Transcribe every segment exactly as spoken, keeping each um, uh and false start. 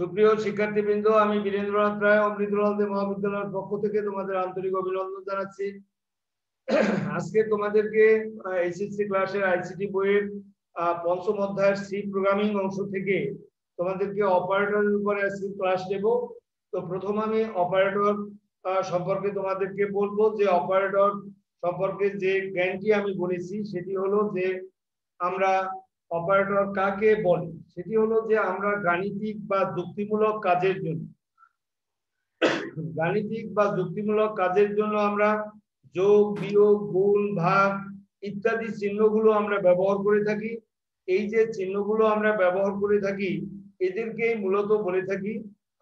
সুপ্রিয় শিক্ষার্থীবৃন্দ, আমি বীরেন্দ্রনাথ রায়, অমৃতলাল দে মহাবিদ্যালয়ের পক্ষ থেকে তোমাদের আন্তরিক অভিনন্দন জানাচ্ছি। আজকে তোমাদেরকে এসএসসি ক্লাসের আইসিটি বইয়ের পঞ্চম অধ্যায়ের সি প্রোগ্রামিং অংশ থেকে তোমাদেরকে অপারেটরের উপরে আজকে ক্লাস দেব। তো প্রথম আমি অপারেটর সম্পর্কে তোমাদেরকে বলবো যে অপারেটর সম্পর্কে যে জ্ঞানটি আমি বলেছি সেটি হলো যে আমরা অপারেটর কাকে বলি, সেটি হলো যে আমরা গাণিতিক বা যুক্তিমূলক কাজের জন্য গাণিতিক বা যুক্তিমূলক কাজের জন্য আমরা যোগ, বিয়োগ, গুণ, ভাগ ইত্যাদি চিহ্নগুলো আমরা ব্যবহার করে থাকি। এই যে চিহ্নগুলো আমরা ব্যবহার করে থাকি এদেরকেই মূলত বলে থাকি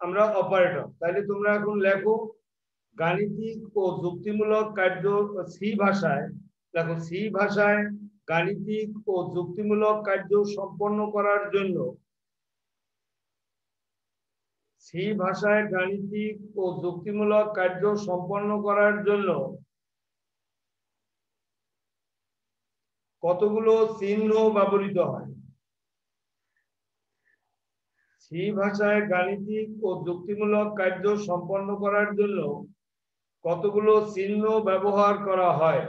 আমরা অপারেটর। তাহলে তোমরা এখন লেখো গাণিতিক ও যুক্তিমূলক কার্য সি ভাষায়, লেখো সি ভাষায় গাণিতিক ও যুক্তিমূলক কার্য সম্পন্ন করার জন্য সি ভাষায় গাণিতিক ও যুক্তিমূলক কার্য সম্পন্ন করার জন্য কতগুলো চিহ্ন ব্যবহৃত হয়। সি ভাষায় গাণিতিক ও যুক্তিমূলক কার্য সম্পন্ন করার জন্য কতগুলো চিহ্ন ব্যবহার করা হয়।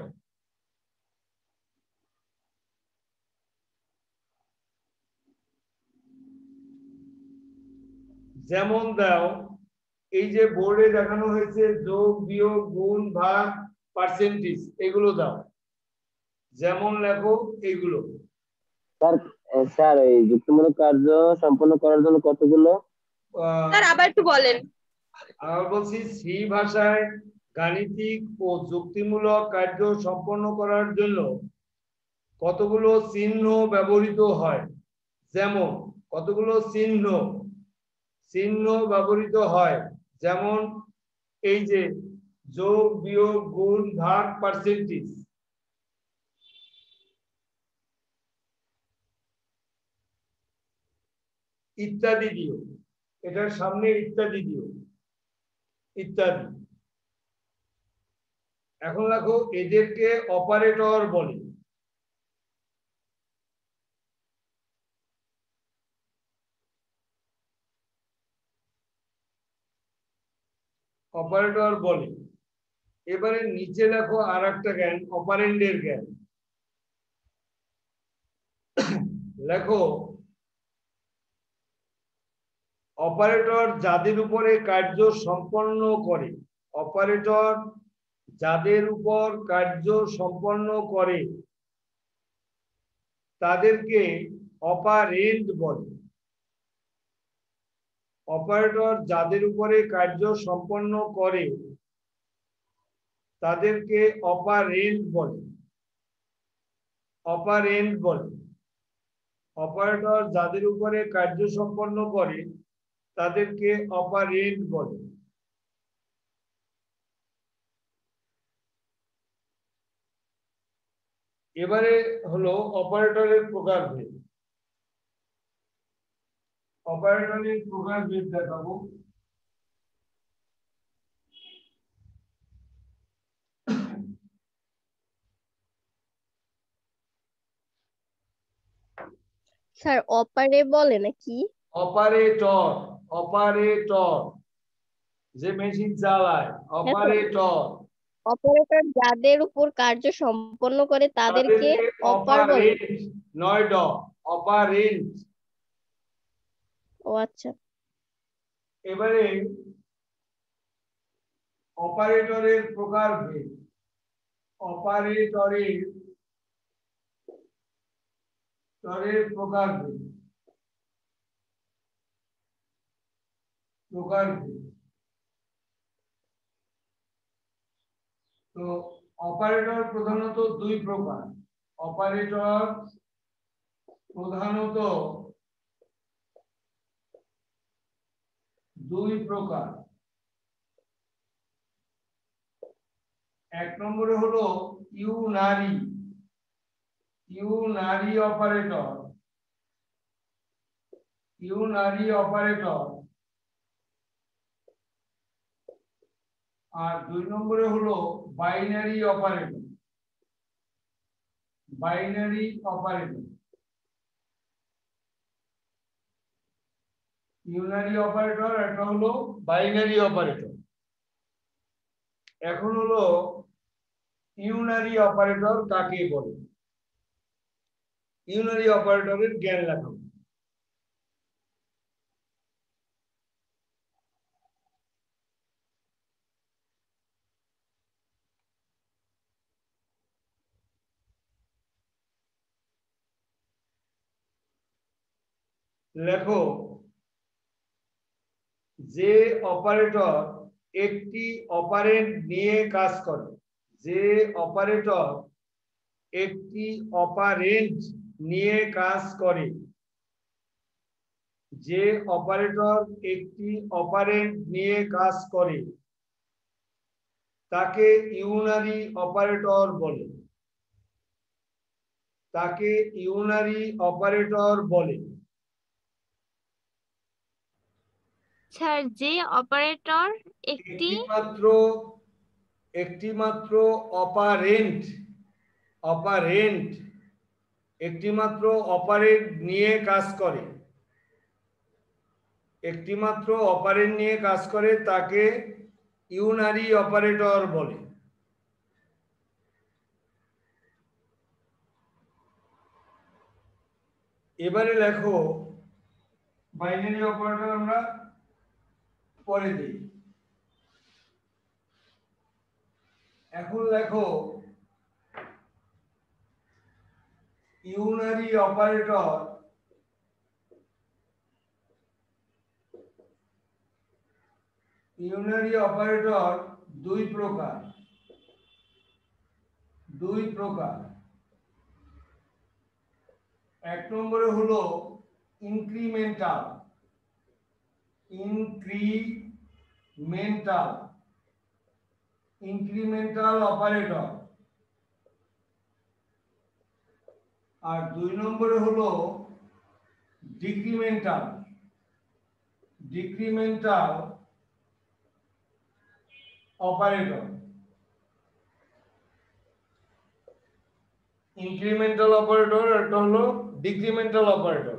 যেমন দাও, এই যে বোর্ডে দেখানো হয়েছে যোগ, বিয়োগ, গুণ, ভাগ, পার্সেন্টেজ, এগুলো দাও। যেমন লেখো এইগুলো। স্যার স্যার এই যুক্তিমূলক কার্য সম্পন্ন করার জন্য কতগুলো, স্যার আবার একটু বলেন। আবার বলছি, সি ভাষায় গাণিতিক ও যুক্তিমূলক কার্য সম্পন্ন করার জন্য কতগুলো চিহ্ন ব্যবহৃত হয়। যেমন কতগুলো চিহ্ন চিহ্ন ব্যবহৃত হয়, যেমন এই যে যোগ, বিয়োগ, গুণ, ভাগ, পার্সেন্টেজ। ইত্যাদি দিও, এটার সামনে ইত্যাদি দিও, ইত্যাদি। এখন দেখো এদেরকে অপারেটর বলে। অপারেটর বলে এবারে নিচে দেখো আর একটা জ্ঞান, অপারেন্ডের জ্ঞান। লেখো অপারেটর যাদের উপরে কার্য সম্পন্ন করে, অপারেটর যাদের উপর কার্য সম্পন্ন করে তাদেরকে অপারেন্ড বলে। অপারেটর যাদের উপরে কার্য সম্পন্ন করে তাদেরকে অপারেন্ড বলে, অপারেন্ড বলে। অপারেটর যাদের উপরে কার্য সম্পন্ন করে তাদেরকে অপারেন্ড বলে। এবারে হলো অপারেটরের প্রকারভেদ। অপারেটরের প্রকারভেদ দেখাবো। স্যার অপারে বলে নাকি? অপারেটর, অপারেটর যে মেশিন চালায়, অপারেটর। অপারেটর যাদের উপর কার্য সম্পন্ন করে তাদেরকে অপারেন্ড নয় ড অপারেন্ড। ও আচ্ছা। এবারে অপারেটরের প্রকারভেদ, অপারেটরের তরের প্রকারভেদ, প্রকারভেদ। তো অপারেটর প্রধানত দুই প্রকার। অপারেটর প্রধানত দুই প্রকার। এক নম্বরে হলো unary, unary operator. Unary operator. আর দুই নম্বরে হলো binary operator, binary operator. Unary operator এটা হলো বাইনারি অপারেটর। এখন হলো ইউনারি অপারেটর কাকে বলে, ইউনারি অপারেটরের জ্ঞান রাখো। লেখো যে অপারেটর একটি অপারেন্ড নিয়ে কাজ করে, যে অপারেটর একটি অপারেন্ড নিয়ে কাজ করে, যে অপারেটর একটি অপারেন্ড নিয়ে কাজ করে তাকে ইউনারি অপারেটর বলে, তাকে ইউনারি অপারেটর বলে। স্যার যে অপারেটর একটি মাত্র একটি মাত্র অপারেন্ট অপারেন্ট একটি মাত্র অপারেন্ট নিয়ে কাজ করে একটি মাত্র অপারেন্ট নিয়ে কাজ করে তাকে ইউনারি অপারেটর বলে। এবারে লেখো বাইনারি অপারেটর আমরা পরে দিই। এখন লেখো ইউনারি অপারেটর ইউনারি অপারেটর দুই প্রকার দুই প্রকার এক নম্বরে হলো ইনক্রিমেন্টাল ইনক্রিমেন্টাল ইনক্রিমেন্টাল অপারেটর, আর দুই নম্বরে হলো decremental decremental operator. Incremental operator এটা হলো ডিক্রিমেন্টাল অপারেটর।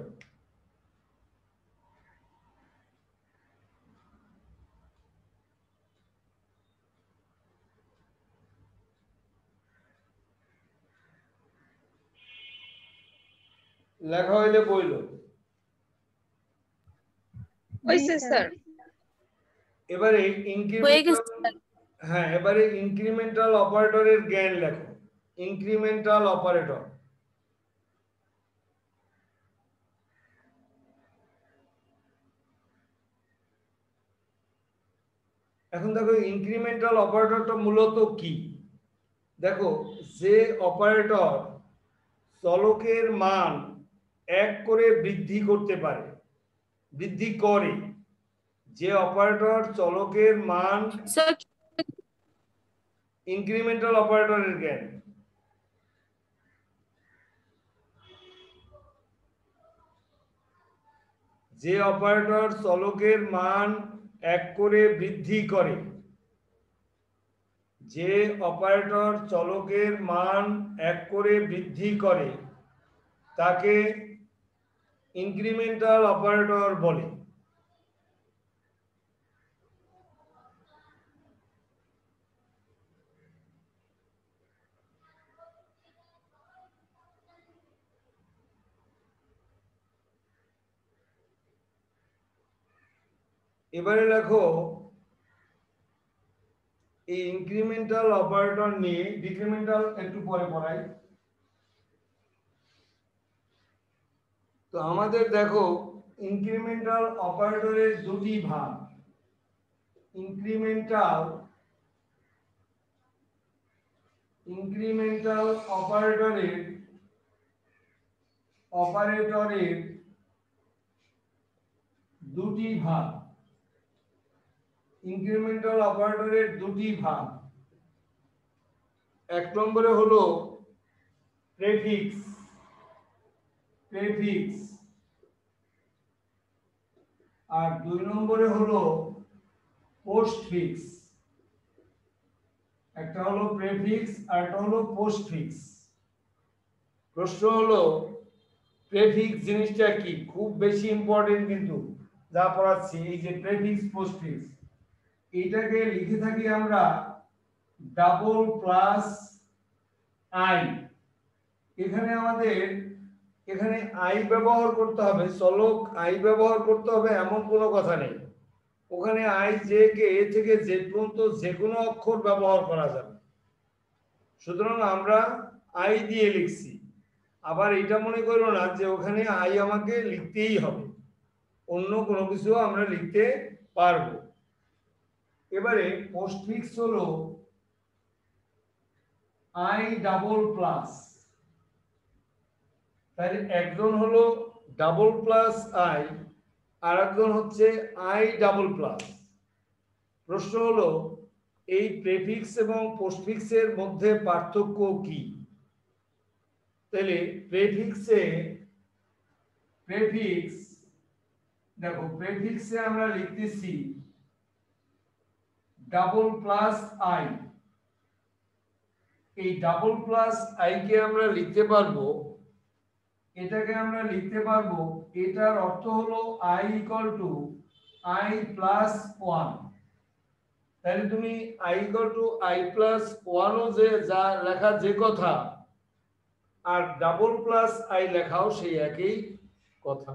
লেখা হইলে বইল। এবারে হ্যাঁ এবারে ইনক্রিমেন্টাল অপারেটরের জ্ঞান লেখো। ইনক্রিমেন্টাল অপারেটর এখন দেখো ইনক্রিমেন্টাল অপারেটরটা মূলত কি, দেখো যে অপারেটর চলকের মান এক করে বৃদ্ধি করতে পারে বৃদ্ধি করে যে অপারেটর চলকের মান ইনক্রিমেন্টাল অপারেটরের জ্ঞান। যে অপারেটর চলকের মান এক করে বৃদ্ধি করে যে অপারেটর চলকের মান এক করে বৃদ্ধি করে তাকে ইনক্রিমেন্টাল অপারেটর বলে। এবারে লেখো এই ইনক্রিমেন্টাল অপারেটর নিয়ে ডিক্রিমেন্টাল একটু পরে পড়াই তো আমাদের। দেখো ইনক্রিমেন্টাল অপারেটরের দুটি ভাগ, ইনক্রিমেন্টাল ইনক্রিমেন্টাল অপারেটরের অপারেটরের দুটি ভাগ ইনক্রিমেন্টাল অপারেটরের দুটি ভাগ এক নম্বরে হলো প্রেফিক্স প্রেফিক্স আর দুই নম্বরে হলো পোস্টফিক্স। একটা হলো প্রেফিক্স আর একটা হলো পোস্টফিক্স। প্রশ্ন হলো প্রেফিক্স জিনিসটা কি, খুব বেশি ইম্পর্টেন্ট, কিন্তু যা পড়াচ্ছি এই যে প্রেফিক্স পোস্টফিক্স এটাকে লিখে থাকি আমরা ডাবল প্লাস আই। এখানে আমাদের এখানে আই ব্যবহার করতে হবে, চলক আই ব্যবহার করতে হবে এমন কোনো কথা নেই। ওখানে আই জে কে এ থেকে জেড পর্যন্ত যে কোনো অক্ষর ব্যবহার করা যাবে, সুতরাং আমরা আই দিয়ে লিখছি। আবার এটা মনে করো না যে ওখানে আই আমাকে লিখতেই হবে, অন্য কোনো কিছু আমরা লিখতে পারবো। এবারে পোস্টফিক্স হলো আই ডাবল প্লাস, তাহলে একজন হলো ডাবল প্লাস আই, আর একজন হচ্ছে আই ডাবল প্লাস। প্রশ্ন হলো এই প্রেফিক্স এবং পোস্টফিক্সের মধ্যে পার্থক্য কি? তাহলে প্রেফিক্সে প্রেফিক্স দেখো, প্রেফিক্সে আমরা লিখতেছি ডাবল প্লাস আই। এই ডাবল প্লাস আই কে আমরা লিখতে পারবো, এটাকে আমরা লিখতে পারবো, এটার অর্থ হলো I equal to I plus one. তাহলে তুমি I equal to I plus ওয়ানও যে যা লেখা যে কথা, আর ডাবল প্লাস আই লেখাও সেই একই কথা।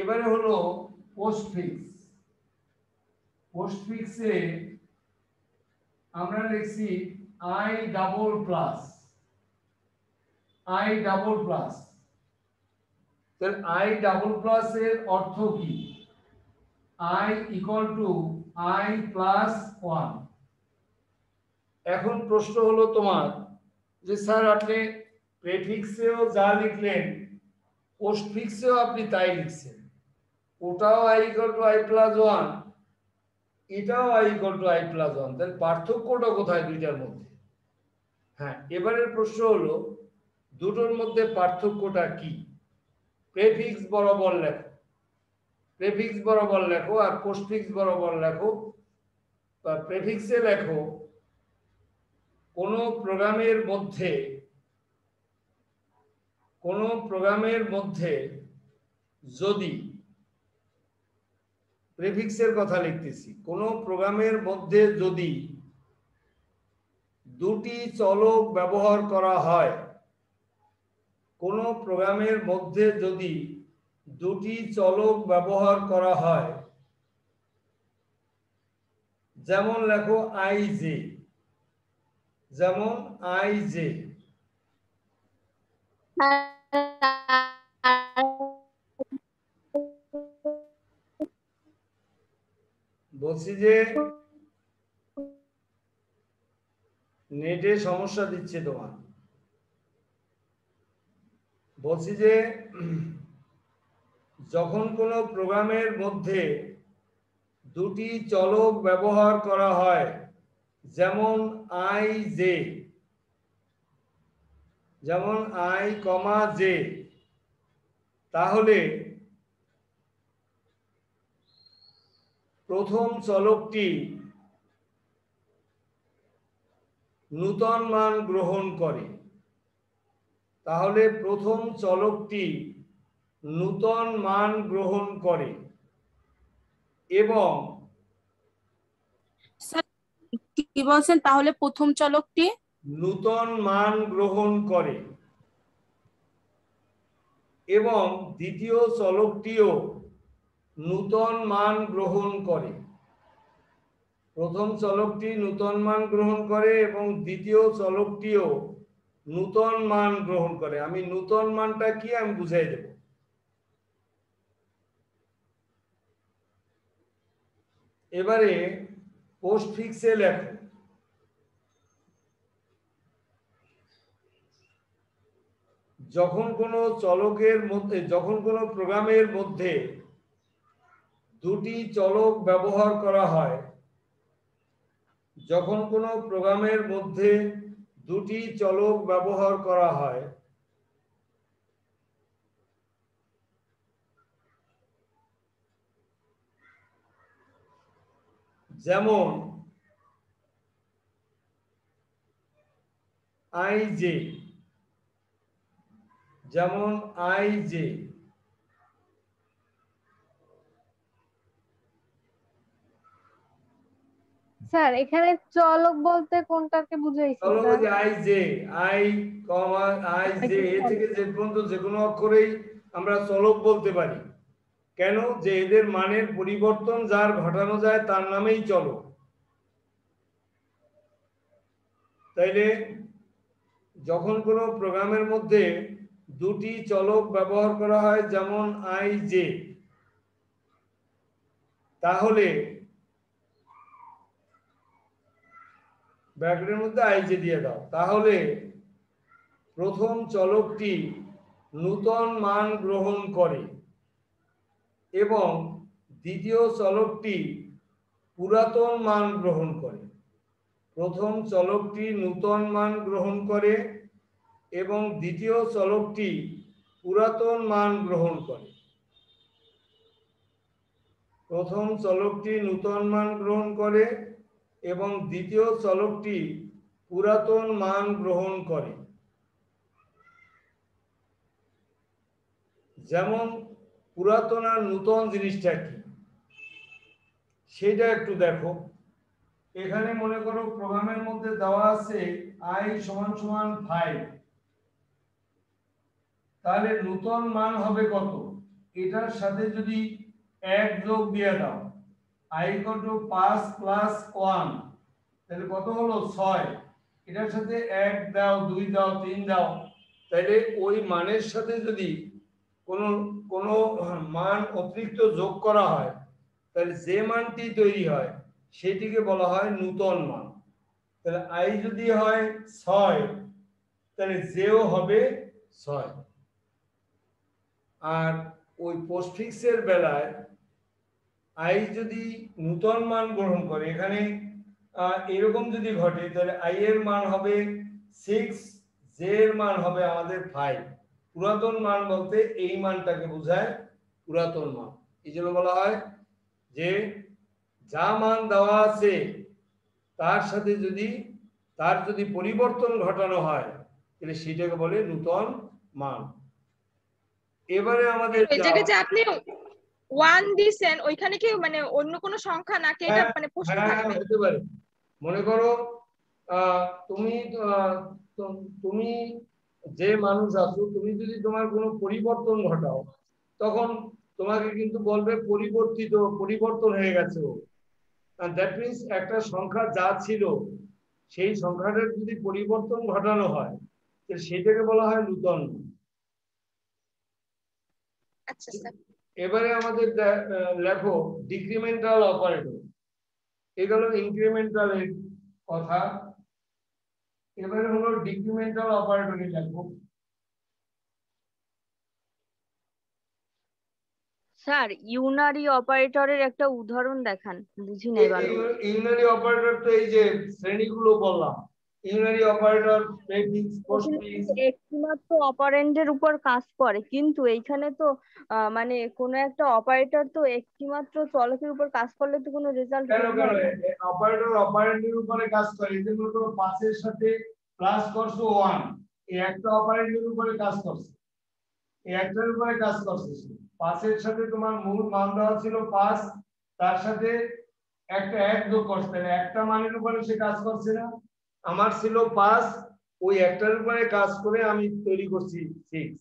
এবারে হলো পোস্টফিক্স। পোস্টফিক্সে আমরা লিখছি I double plus, I double plus. তাহলে আই ডাবল প্লাস এর অর্থ কি? I equal to I plus one. এখন প্রশ্ন হলো তোমার যে স্যার আপনি প্রেফিক্সেও যা লিখলেন পোস্টফিক্সেও আপনি তাই লিখছেন, ওটাও I equal to I plus one, এটাও I equal to I plus one, তাহলে পার্থক্যটা কোথায় দুইটার মধ্যে? হ্যাঁ, এবারের প্রশ্ন হলো দুটোর মধ্যে পার্থক্যটা কি? প্রেফিক্স বরাবর লেখো, প্রেফিক্স বরাবর লেখো, আর পোস্টফিক্স বরাবর লেখো। প্রেফিক্সে লেখো কোনো প্রোগ্রামের মধ্যে, কোনো প্রোগ্রামের মধ্যে যদি, প্রেফিক্সের কথা লিখতেছি, কোনো প্রোগ্রামের মধ্যে যদি দুটি চলক ব্যবহার করা হয়, কোনো প্রোগ্রামের মধ্যে যদি দুটি চলক ব্যবহার করা হয়, যেমন লেখো আই জে, যেমন আই জে, বলছি যে নেটে সমস্যা দিচ্ছে তোমার, বলছি যে যখন কোনো প্রোগ্রামের মধ্যে দুটি চলক ব্যবহার করা হয়, যেমন আই জে, যেমন আই কমা জে, তাহলে প্রথম চলকটি নূতন মান গ্রহণ করে, তাহলে প্রথম চলকটি নূতন মান গ্রহণ করে, এবং কি বলছেন, তাহলে প্রথম চলকটি নূতন মান গ্রহণ করে এবং দ্বিতীয় চলকটিও নূতন মান গ্রহণ করে। প্রথম চলকটি নূতন মান গ্রহণ করে এবং দ্বিতীয় চলকটিও নূতন মান গ্রহণ করে। আমি নূতন মানটা কি আমি বুঝাই দেব। এবারে পোস্টফিক্সে লেখো, যখন কোনো চলকের মধ্যে, যখন কোনো প্রোগ্রামের মধ্যে দুটি চলক ব্যবহার করা হয়, যখন কোনো প্রোগ্রামের মধ্যে দুটি চলক ব্যবহার করা হয়, যেমন আই জে, যেমন আই জে, স্যার এখানে চলক বলতে কোনটাকে বুঝাইছেন? চলক যে I J I comma I J A থেকে জেড পর্যন্ত যে কোনো অক্ষরেই আমরা চলক বলতে পারি। কেন? যে এদের মানের পরিবর্তন যার ঘটানো যায় তার নামেই চলক। তাইলে যখন কোনো প্রোগ্রামের মধ্যে দুটি চলক ব্যবহার করা হয় যেমন আই জে, তাহলে ব্র্যাকেটের মধ্যে আই জে দিয়ে দাও, তাহলে প্রথম চলকটি নূতন মান গ্রহণ করে এবং দ্বিতীয় চলকটি পুরাতন মান গ্রহণ করে। প্রথম চলকটি নূতন মান গ্রহণ করে এবং দ্বিতীয় চলকটি পুরাতন মান গ্রহণ করে। প্রথম চলকটি নূতন মান গ্রহণ করে এবং দ্বিতীয় চলকটি পুরাতন মান গ্রহণ করে। যেমন পুরাতন আর নূতন জিনিসটা কি সেটা একটু দেখো। এখানে মনে করো প্রোগ্রামের মধ্যে দেওয়া আছে আই সমান সমান ফাইভ, তাহলে নূতন মান হবে কত? এটার সাথে যদি এক যোগ দিয়ে দাও আই ইকুয়াল টু পাঁচ প্লাস ওয়ান, তাহলে কত হলো ছয়। এটার সাথে এক দাও, দুই দাও, তিন দাও, তাহলে ওই মানের সাথে যদি কোনো কোনো মান অতিরিক্ত যোগ করা হয় তাহলে যে মানটি তৈরি হয় সেটিকে বলা হয় নূতন মান। তাহলে আই যদি হয় ছয় তাহলে জেও হবে ছয়। আর ওই পোস্টফিক্সের বেলায় আই যদি নূতন মান গ্রহণ করে, এখানে এরকম যদি ঘটে তাহলে আই এর মান হবে সিক্স, জে এর মান হবে আমাদের ফাইভ। পুরাতন মান বলতে এই মানটাকে বোঝায় পুরাতন মান। এই জন্য বলা হয় যে যা মান দেওয়া আছে তার সাথে যদি তার যদি পরিবর্তন ঘটানো হয় তাহলে সেটাকে বলে নূতন মান। এবারে আমাদের এই জায়গায় যে আপনি এক দিবেন ওইখানে কি মানে অন্য কোনো সংখ্যা নাকি এটা মানে প্রশ্ন থাকবে? হতে পারে। মনে করো তুমি তুমি যে মানুষ আছো, তুমি যদি তোমার কোনো পরিবর্তন ঘটাও তখন তোমাকে কিন্তু বলবে পরিবর্তিত, পরিবর্তন হয়ে গেছে। দ্যাট মিনস একটা সংখ্যা যা ছিল সেই সংখ্যাটার যদি পরিবর্তন ঘটানো হয় তাহলে সেটাকে বলা হয় নূতন। আচ্ছা স্যার, এবারে আমাদের লেখো ডিক্রিমেন্টাল অপারেটর। এগুলো ইনক্রিমেন্টালের কথা। এবারে হলো ডিক্রিমেন্টাল অপারেটরই লেখো। স্যার ইউনারি অপারেটরের একটা উদাহরণ দেখান, বুঝি নাই ভালো। ইউনারি অপারেটর তো এই যে শ্রেণীগুলো বললাম, ইউনারি অপারেটর প্রেফিক্স পোস্টফিক্স একমাত্র অপারেন্ডের উপর কাজ করে, কিন্তু এইখানে তো মানে কোন একটা অপারেটর তো একমাত্র চলকের উপর কাজ করলে তো কোনো রেজাল্ট হবে না। অপারেটর অপারেন্ডের উপরে কাজ করে, এজন্য তো পাঁচ এর সাথে প্লাস করছো এক, এই একটা অপারেন্ডের উপরে কাজ করছে, এই একটার উপরে কাজ করছে। পাঁচ এর সাথে তোমার মূল মান দেওয়া ছিল পাঁচ, তার সাথে একটা এক যোগ করছে, একটা মানের উপরে সে কাজ করছে না। আমার ছিল পাঁচ, ওই একটার উপরে কাজ করে আমি তৈরি করছি সিক্স।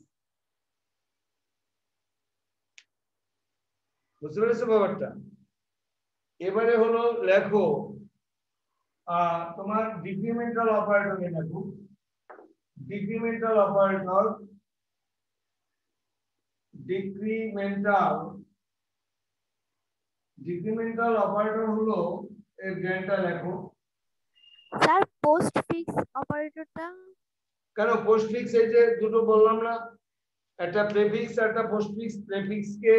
বুঝতে পেরেছো ব্যাপারটা? এবারে হলো লেখো আহ তোমার ডিক্রিমেন্টাল অপারেটর। লেখো decremental operator. Decremental decremental operator হলো এর গ্যানটা লেখো। স্যার পোস্টফিক্স অপারেটরটা কেন? পোস্টফিক্স এই যে দুটো বললাম না, একটা প্রেফিক্স একটা পোস্টফিক্স। প্রেফিক্স কে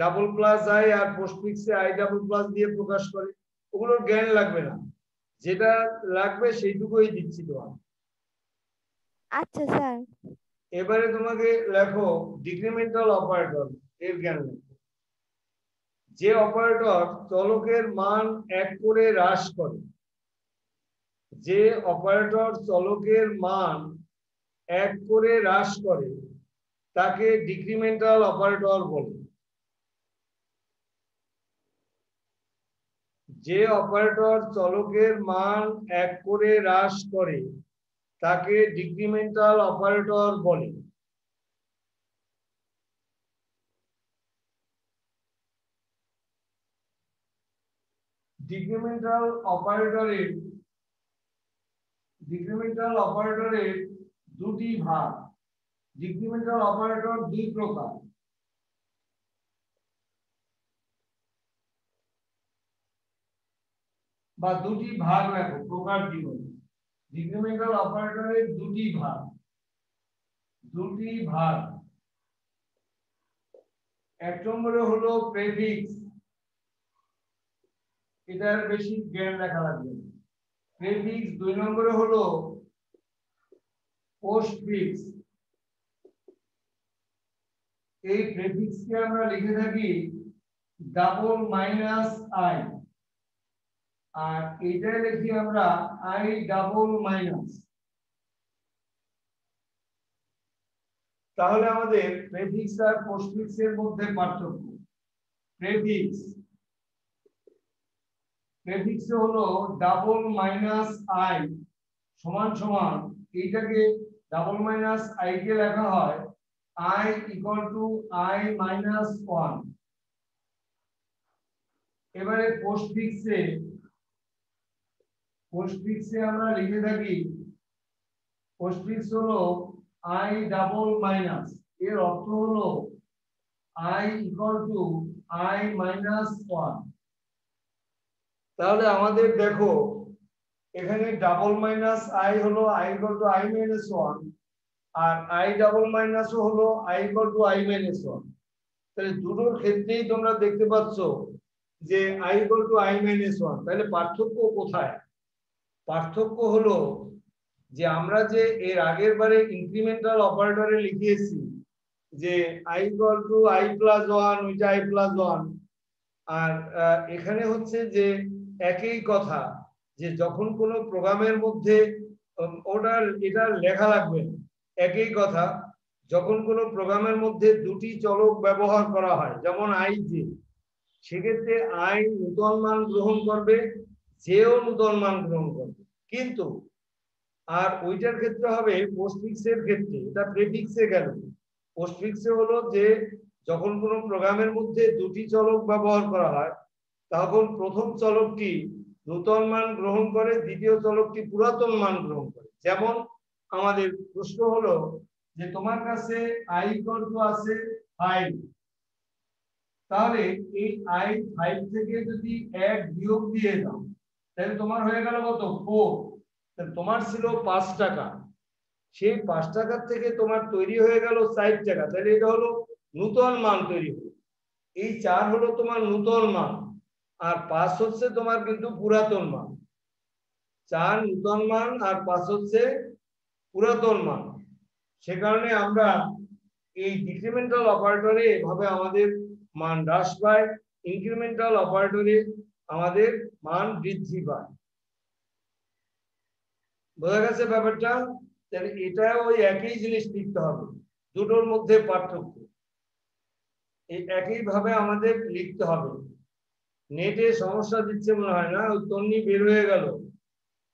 ডাবল প্লাস আই আর পোস্টফিক্সে আই ডাবল প্লাস দিয়ে প্রকাশ করে। ওগুলোর জ্ঞান লাগবে না, যেটা লাগবে সেইটুকুই দিচ্ছি তোমার। আচ্ছা স্যার, এবারে তোমাকে লেখো ডিক্রিমেন্টাল অপারেটর এর জ্ঞান। যে অপারেটর চলকের মান এক করে হ্রাস করে, যে অপারেটর চলকের মান এক করে হ্রাস করে তাকে ডিক্রিমেন্টাল অপারেটর বলে। যে অপারেটর চলকের মান এক করে হ্রাস করে তাকে ডিক্রিমেন্টাল অপারেটর বলে। ডিক্রিমেন্টাল অপারেটরের ডিক্রিমেন্টাল অপারেটরের দুটি ভাগ। ডিক্রিমেন্টাল অপারেটর দুই প্রকার। দুটি ভাগ রাখো প্রকার জীবন। ডিক্রিমেন্টাল অপারেটরের দুটি ভাগ দুটি ভাগ এক নম্বরে হলো প্রেফিক্স, এটার বেশি জ্ঞান রাখা লাগবে। প্রেফিক্স। দুই নম্বরে হলো পোস্টফিক্স। এই প্রেফিক্সকে আমরা লিখে থাকি ডাবল মাইনাস আই, আর এটাই লিখি আমরা আই ডাবল মাইনাস। তাহলে আমাদের প্রেফিক্স আর পোস্টফিক্স এর মধ্যে পার্থক্য। প্রেফিক্স প্রেফিক্স হলো ডাবল মাইনাস আই সমান সমান, এইটাকে ডাবল মাইনাস আই কে লেখা হয় I equal to I minus one. এবারে পোস্টফিক্সে পোস্টফিক্সে আমরা লিখে থাকি পোস্টফিক্স হলো আই ডাবল মাইনাস, এর অর্থ হলো I equal to I minus one. তাহলে আমাদের দেখো এখানে ডাবল মাইনাস আই হলো I equal to I minus one, আর আই ডাবল মাইনাস হলো I equal to I minus one. তাহলে দুটোর ক্ষেত্রেই তোমরা দেখতে পাচ্ছ যে I equal to I minus one. তাহলে পার্থক্য কোথায়? পার্থক্য হলো যে আমরা যে এর আগের বারে ইনক্রিমেন্টাল অপারেটরে লিখিয়েছি যে I equal to I plus one, ওইটা আই প্লাস ওয়ান। আর এখানে হচ্ছে যে একই কথা, যে যখন কোনো প্রোগ্রামের মধ্যে ওটা এটা লেখা লাগবে। একই কথা, যখন কোনো প্রোগ্রামের মধ্যে দুটি চলক ব্যবহার করা হয়, যেমন আই জে, সেক্ষেত্রে আই নূতন মান গ্রহণ করবে, জেও নূতন মান গ্রহণ করবে। কিন্তু আর ওইটার ক্ষেত্রে হবে পোস্টফিক্সের ক্ষেত্রে, এটা প্রেফিক্সে গেল। পোস্টফিক্সে হলো যে যখন কোনো প্রোগ্রামের মধ্যে দুটি চলক ব্যবহার করা হয় তখন প্রথম চলকটি নূতন মান গ্রহণ করে, দ্বিতীয় চলকটি পুরাতন মান গ্রহণ করে। যেমন আমাদের প্রশ্ন হলো যে তোমার কাছে আই ইকুয়াল টু আছে ফাইভ, তাহলে এই আই ফাইভ থেকে যদি এক বিয়োগ দিয়ে দাও তাহলে তোমার হয়ে গেল কত? ফোর। তাহলে তোমার ছিল পাঁচ টাকা, সেই পাঁচ টাকার থেকে তোমার তৈরি হয়ে গেল ষাট টাকা। তাহলে এটা হলো নূতন মান তৈরি হলো। এই চার হলো তোমার নূতন মান, আর পাঁচ হচ্ছে তোমার কিন্তু পুরাতন মান। চার নূতন মান আর পাঁচ হচ্ছে পুরাতন মান। সে কারণে আমরা এই ডিক্রিমেন্টাল অপারেটরে এভাবে আমাদের মান হ্রাস পায়, ইনক্রিমেন্টাল অপারেটরে আমাদের মান বৃদ্ধি পায়। বোঝা গেছে ব্যাপারটা? তাহলে এটা ওই একই জিনিস লিখতে হবে, দুটোর মধ্যে পার্থক্য। এই একইভাবে আমাদের লিখতে হবে। নেটে সমস্যা দিচ্ছে মনে হয় না, ওই তন্নি বের হয়ে গেল,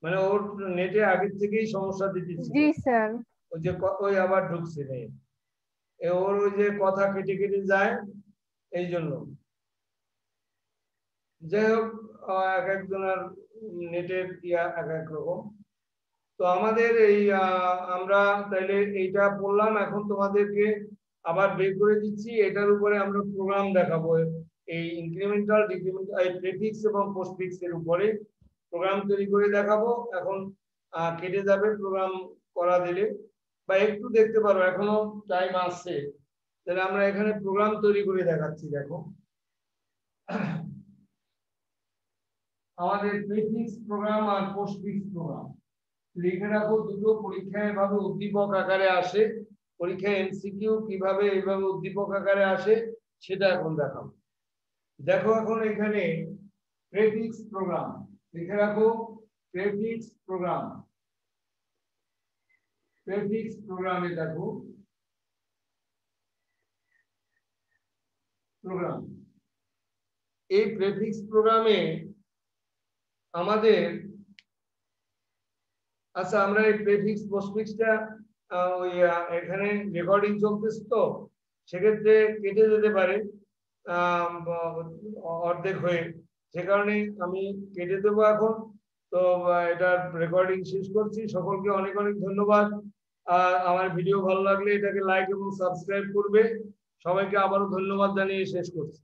মানে ওর নেটে আগের থেকেই সমস্যা দিচ্ছে। জি স্যার। ওই যে ওই আবার ঢুকছে নেট, ওর ওই যে কথা কেটে কেটে যায় এই জন্য। যাই হোক, এক একজনের নেটের ইয়া এক এক রকম। তো আমাদের এই আমরা তাইলে এইটা পড়লাম, এখন তোমাদেরকে আবার বের করে দিচ্ছি। এটার উপরে আমরা প্রোগ্রাম দেখাবো, এই ইনক্রিমেন্টাল ডিক্রিমেন্টাল প্রেফিক্স এবং পোস্টফিক্স এর উপরে প্রোগ্রাম তৈরি করে দেখাবো। এখন কেটে যাবে প্রোগ্রাম করা দিলে, বা একটু দেখতে পারো, এখনো টাইম আসছে। তাহলে আমরা এখানে প্রোগ্রাম তৈরি করে দেখাচ্ছি। দেখো আমাদের প্রেফিক্স প্রোগ্রাম আর পোস্টফিক্স প্রোগ্রাম, লিখে রাখো। দুটো পরীক্ষায় এভাবে উদ্দীপক আকারে আসে, পরীক্ষায় এমসিকিউ কিভাবে এভাবে উদ্দীপক আকারে আসে সেটা এখন দেখাবো। দেখো এখন এখানে প্রেফিক্স প্রোগ্রাম লিখে রাখো। প্রেফিক্স প্রোগ্রাম প্রেফিক্স প্রোগ্রামে দেখো প্রোগ্রাম। এই প্রেফিক্স প্রোগ্রামে আমাদের আচ্ছা আমরা এই প্রেফিক্স পোস্টফিক্সটা ওই এখানে রেকর্ডিং চলতেছে তো সেক্ষেত্রে কেটে যেতে পারে অর্ধেক হয়ে সে কারণে আমি কেটে দেবো এখন। তো এটা রেকর্ডিং শেষ করছি, সকলকে অনেক অনেক ধন্যবাদ। আর আমার ভিডিও ভালো লাগলে এটাকে লাইক এবং সাবস্ক্রাইব করবে। সবাইকে আবারও ধন্যবাদ জানিয়ে শেষ করছি।